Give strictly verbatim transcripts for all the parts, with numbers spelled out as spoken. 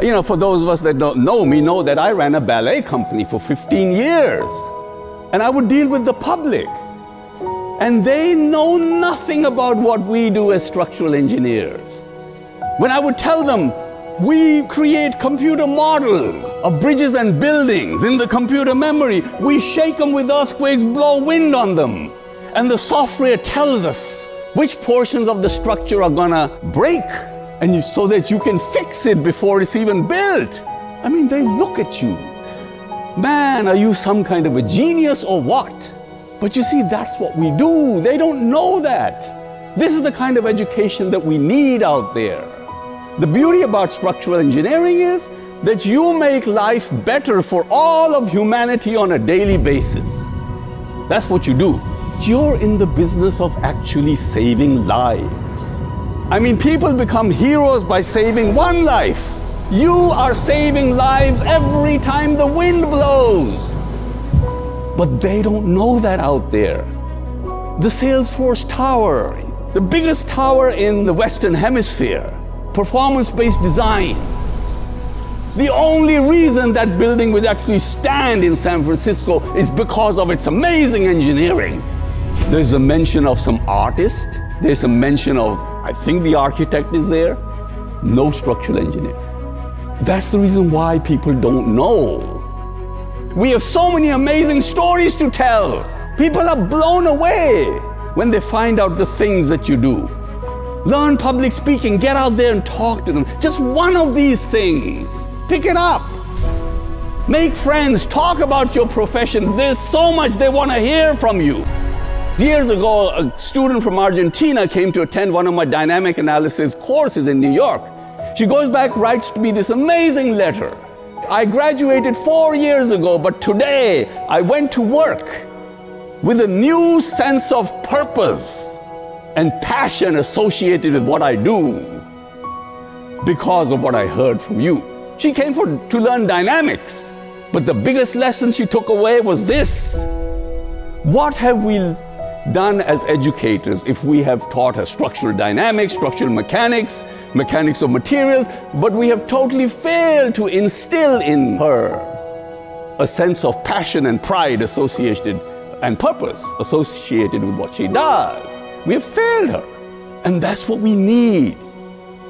You know, for those of us that don't know me, know that I ran a ballet company for fifteen years. And I would deal with the public. And they know nothing about what we do as structural engineers. When I would tell them, we create computer models of bridges and buildings in the computer memory. We shake them with earthquakes, blow wind on them. And the software tells us which portions of the structure are gonna break, and you, so that you can fix it before it's even built. I mean, they look at you. Man, are you some kind of a genius or what? But you see, that's what we do. They don't know that. This is the kind of education that we need out there. The beauty about structural engineering is that you make life better for all of humanity on a daily basis. That's what you do. You're in the business of actually saving lives. I mean, people become heroes by saving one life. You are saving lives every time the wind blows. But they don't know that out there. The Salesforce Tower, the biggest tower in the Western Hemisphere, performance-based design. The only reason that building would actually stand in San Francisco is because of its amazing engineering. There's a mention of some artist. There's a mention of, I think the architect is there. No structural engineer. That's the reason why people don't know. We have so many amazing stories to tell. People are blown away when they find out the things that you do. Learn public speaking, get out there and talk to them. Just one of these things. Pick it up. Make friends, talk about your profession. There's so much they want to hear from you. Years ago, a student from Argentina came to attend one of my dynamic analysis courses in New York. She goes back, writes to me this amazing letter. I graduated four years ago, but today I went to work with a new sense of purpose and passion associated with what I do because of what I heard from you. She came for, to learn dynamics, but the biggest lesson she took away was this. What have we done as educators if we have taught her structural dynamics, structural mechanics, mechanics of materials, but we have totally failed to instill in her a sense of passion and pride associated and purpose associated with what she does. We have failed her. And that's what we need,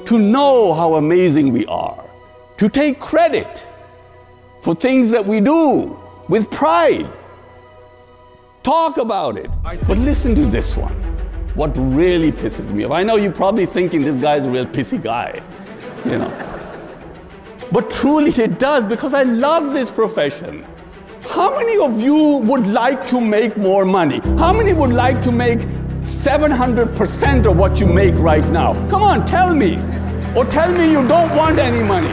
to know how amazing we are, to take credit for things that we do with pride. Talk about it. But listen to this one. What really pisses me off. I know you're probably thinking this guy's a real pissy guy, you know. But truly it does, because I love this profession. How many of you would like to make more money? How many would like to make seven hundred percent of what you make right now? Come on, tell me. Or tell me you don't want any money.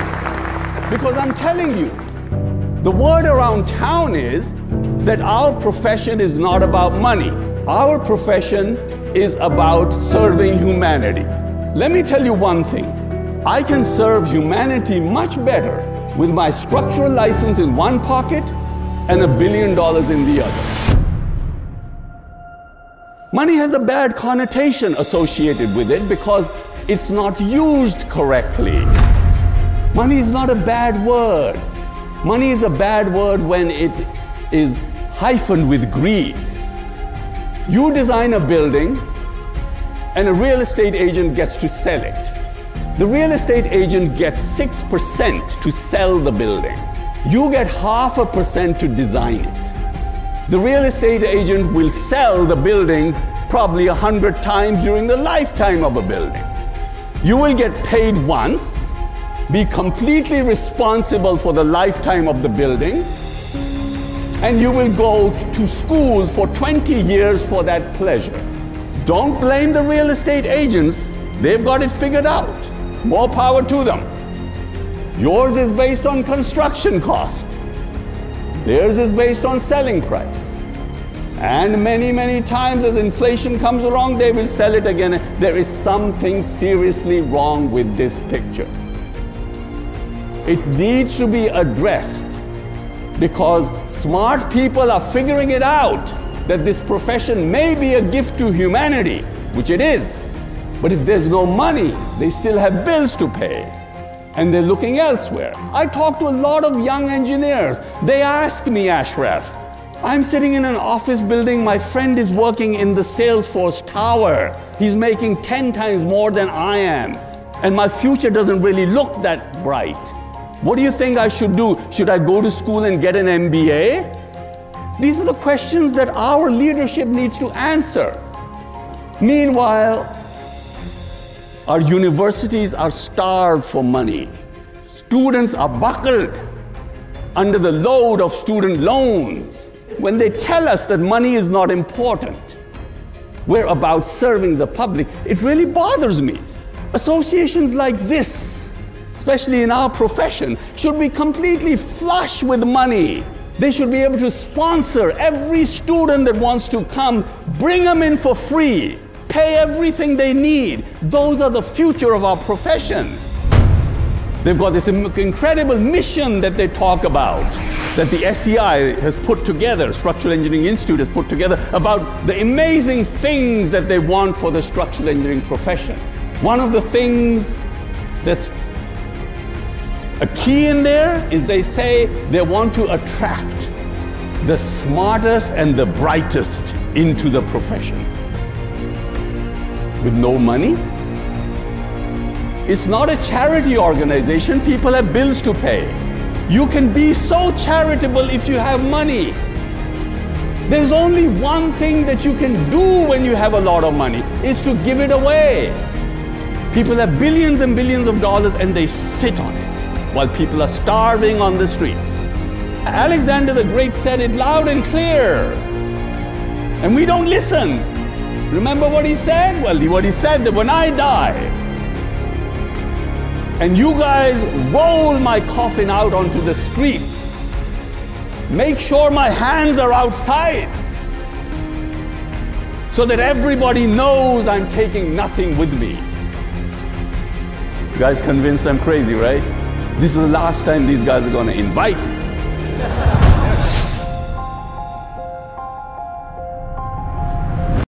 Because I'm telling you, the word around town is that our profession is not about money. Our profession is about serving humanity. Let me tell you one thing. I can serve humanity much better with my structural license in one pocket and a billion dollars in the other. Money has a bad connotation associated with it because it's not used correctly. Money is not a bad word. Money is a bad word when it is hyphened with greed. You design a building and a real estate agent gets to sell it. The real estate agent gets six percent to sell the building. You get half a percent to design it. The real estate agent will sell the building probably a hundred times during the lifetime of a building. You will get paid once, be completely responsible for the lifetime of the building, and you will go to school for twenty years for that pleasure. Don't blame the real estate agents. They've got it figured out. More power to them. Yours is based on construction cost. Theirs is based on selling price. And many, many times as inflation comes along, they will sell it again. There is something seriously wrong with this picture. It needs to be addressed, because smart people are figuring it out that this profession may be a gift to humanity, which it is. But if there's no money, they still have bills to pay. and they're looking elsewhere. I talk to a lot of young engineers. They ask me, Ashraf, I'm sitting in an office building, my friend is working in the Salesforce Tower. He's making ten times more than I am, and my future doesn't really look that bright. What do you think I should do? Should I go to school and get an M B A? These are the questions that our leadership needs to answer. Meanwhile, our universities are starved for money. Students are buckled under the load of student loans. When they tell us that money is not important, we're about serving the public, it really bothers me. Associations like this, especially in our profession, should be completely flush with money. They should be able to sponsor every student that wants to come, bring them in for free, pay everything they need. Those are the future of our profession. They've got this incredible mission that they talk about, that the S E I has put together, Structural Engineering Institute has put together, about the amazing things that they want for the structural engineering profession. One of the things that's a key in there is they say they want to attract the smartest and the brightest into the profession. With no money? It's not a charity organization. People have bills to pay. You can be so charitable if you have money. There's only one thing that you can do when you have a lot of money, is to give it away. People have billions and billions of dollars and they sit on it while people are starving on the streets. Alexander the Great said it loud and clear, and we don't listen. Remember what he said? Well, what he said, that when I die, and you guys roll my coffin out onto the streets, make sure my hands are outside so that everybody knows I'm taking nothing with me. You guys convinced I'm crazy, right? This is the last time these guys are going to invite me.